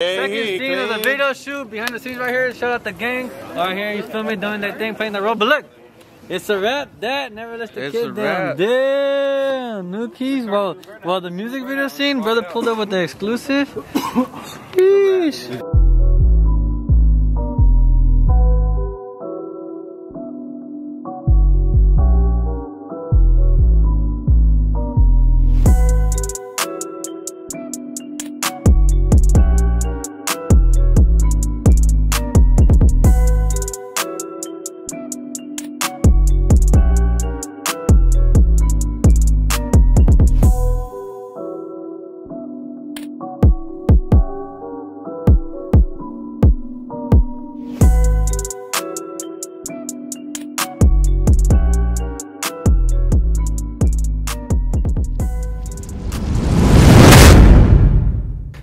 Second scene of the video shoot, behind the scenes right here. Shout out the gang. Right here, you feel me, doing that thing, playing the role. But look, it's a wrap. That never lets the kid down. Damn, new keys. Well, the music video scene, brother pulled up with the exclusive. Sheesh.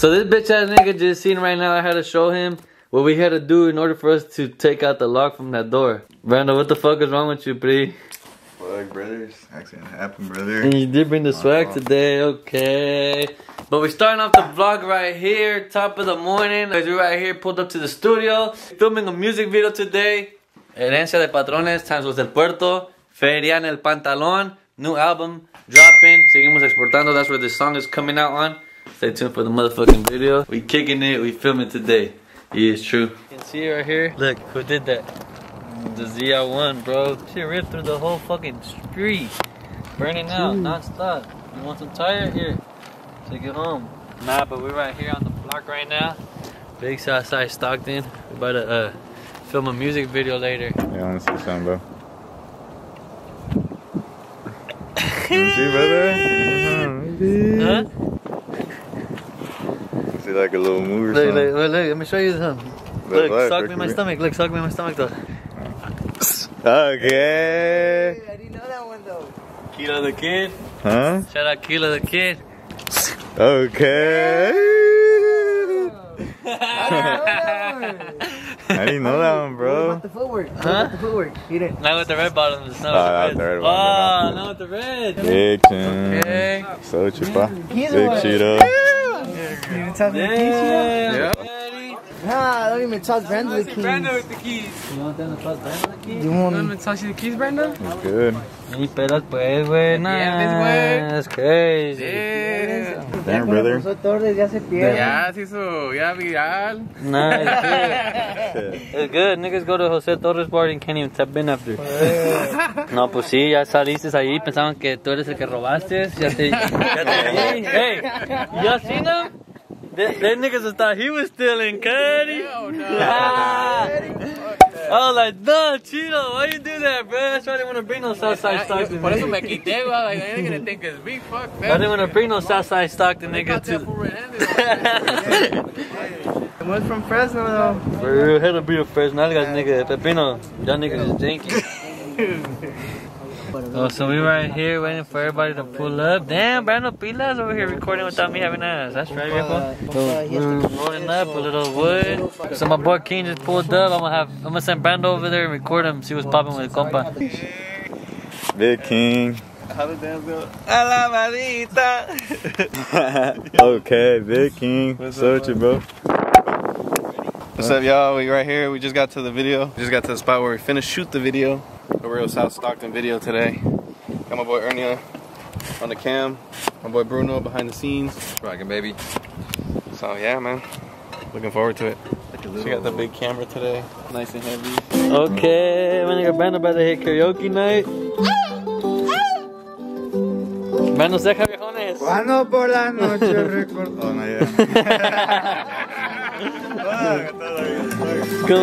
So this bitch ass nigga just seen right now, I had to show him what we had to do in order for us to take out the lock from that door. Brando, what the fuck is wrong with you, Pri? Fuck, brothers. Accident happened, brother. And you did bring the swag today, okay. But we're starting off the vlog right here, top of the morning. Guys, we're right here, pulled up to the studio. Filming a music video today. Herencia de Patrones, Tanzos del Puerto, Feria en el Pantalón. New album dropping, Seguimos Exportando. That's where this song is coming out on. Stay tuned for the motherfucking video. We kicking it, we filming today. Yeah, it's true. You can see it right here. Look, who did that? The ZL1, bro. She ripped through the whole fucking street. Burning out, non-stop. You want some tire? Here. Take it home. Nah, but we're right here on the block right now. Big Southside Stockton. We're about to film a music video later. Yeah, I want to see something, bro. You see, brother? Huh? Like a little move or something. Look, let me show you something. Look, life, suck me in my stomach. Look, suck me in my stomach though. Okay. I didn't know that one though. Kilo the Kid. Huh? Shout out Kilo the Kid. Okay. I didn't know that one, bro. What about the footwork? Huh? With the footwork. He didn't. Not with the red bottoms. Not with the red. Oh, not with the red. Big chin. Okay. So chupa. Big Cheeto. You even tell me the keys, Nah, don't even touch Brando with the keys. Brando with the keys. You want them to touch Brando with the keys? You want them to touch you the keys, Brando? That's good. Ni pelas pues, wey. Nah, that's crazy. Yeah. Damn, brother. Jose Torres ya se pierde. Ya se hizo, ya viral. Nah, it's good. It's good. Niggas go to Jose Torres party and can't even tap in after. No, pues sí, ya saliste ahí. Pensaban que tú eres el que robaste. Ya te vi. Hey, ya seen him? That niggas just thought he was stealing Cuddy. Hell no. I was like, no, Cheeto, why you do that, bro? That's why I didn't want to bring no Southside Stockton. Por eso me quité, bro. Like, they're going to think it's me. Fuck that. I didn't want to bring no Southside Stockton, nigga. It was from Fresno, though. For real, had to be a Fresno. I got nigga, Pepino. Y'all niggas is janky. Oh, so we right here waiting for everybody to pull up. Damn, Brando Pilas over here recording without me having eyes. That's right, people. So we're rolling up a little wood. So my boy King just pulled up. I'm gonna send Brando over there and record him. See what's popping with compa. Big King. Okay, Big King. What's up, bro? What's up, y'all? We right here. We just got to the video. We just got to the spot where we finished shoot the video. A real South Stockton video today. Got my boy Ernia on the cam. My boy Bruno behind the scenes. Rockin' baby. So yeah, man. Looking forward to it. We got the big camera today. Nice and heavy. Okay, my nigga Brando about to hit karaoke night. Brando, se cajones. Brando por la noche record. Oh, no, yeah. Come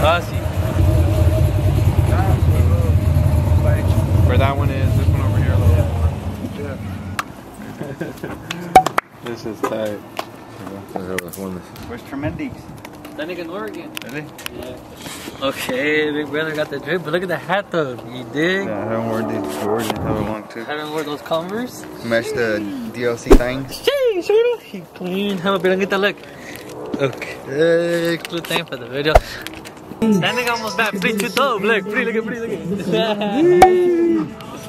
saucy. Where that one is. This is tight. Where's Tremendix? That nigga in Oregon. Really? Yeah. Okay, big brother got the drip, but look at the hat though. You dig? Yeah, I haven't worn these Jordans in how long too. I haven't worn those Converse. Match the DLC things. Sheesh, he clean. How about get that look? Okay, good time for the video. That nigga almost got free to dope. Look, free, look at.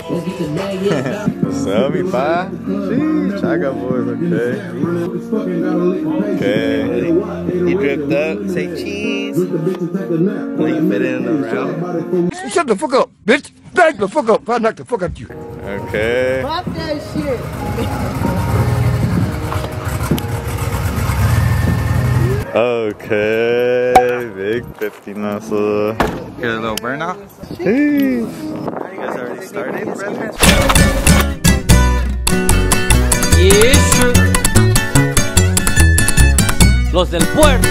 What's up, me pa? Sheesh, I got boys, okay. You dripped up, say cheese. Will you fit in around? Shut the fuck up, bitch! Back the fuck up! I'll knock the fuck out you. Okay. Pop that shit! Okay, big 50 muscle. Get a little burnout. Sheesh. Started, brother. Yes. Los del Puerto.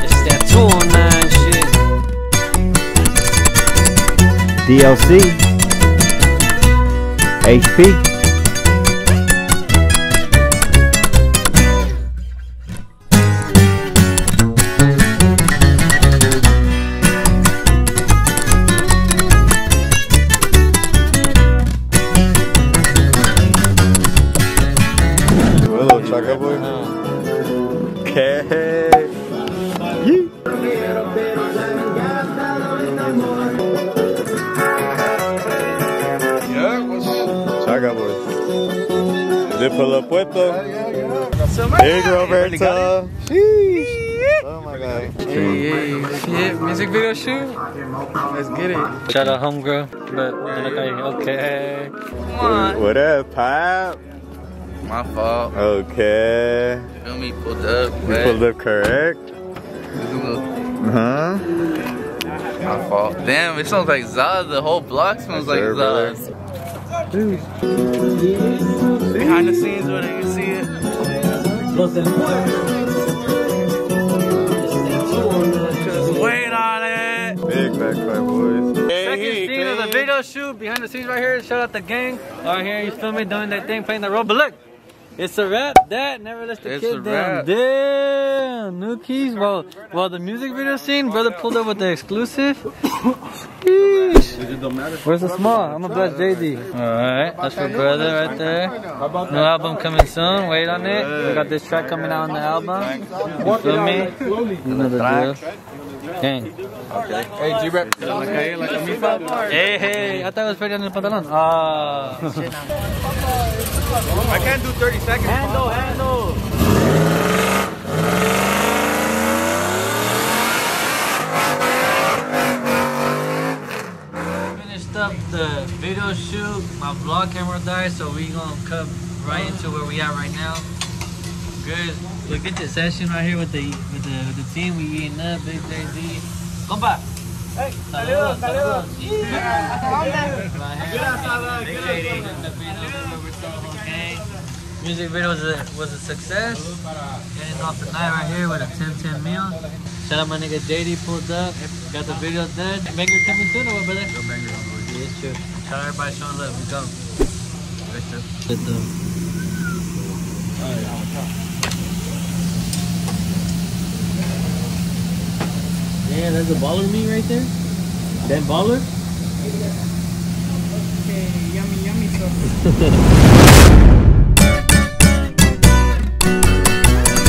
It's that 209 shit. DLC. Los del Puerto. Big Roberta. Oh my god. Hey, music video shoot? Let's get it. Shout out homegirl. Okay. Come on. What up, Pop? My fault. Okay. You feel me? Pulled up. You pulled up correct? Huh? My fault. Damn, it smells like Zaz. The whole block smells like Zaz. Behind the scenes when you see it. Wait on it. Big backfire, boys. Hey, second scene of the video shoot. Behind the scenes right here. Shout out the gang. Right here, you feel me? Doing that thing, playing the role. But look, it's a rap. That never lets the kid down. Damn, new keys. Well, the music video scene, brother pulled up with the exclusive. Where's the small? I'm gonna bless Jaydee. Alright, that's for brother right there. New album coming soon, wait on it. We got this track coming out on the album. You feel me? Another deal. Gang. Okay. Hey, G-Rep. Hey, hey, I thought it was Feria en el Pantalón. Ah. I can't do 30 seconds. Handle, handle. Up the video shoot, my vlog camera died, so we gonna cut right into where we at right now. Good, we get this session right here with the team. We eating up, Big Jaydee. Compa. Hey, saludos, saludos. Music video was a success. Getting off the night right here with a 10-10 meal. Shout out my nigga Jaydee pulled up. Got the video done. Banger coming soon or what, brother? No banger. Yeah, it's true. Shout out everybody showing love. We go. Good though. Yeah, there's a baller meat right there. That baller? Okay, yummy, yummy stuff.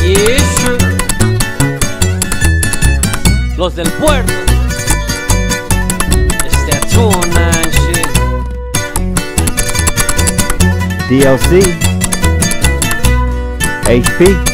Yeah, it's true. Los del Puerto. It's that 209. DLC, HP.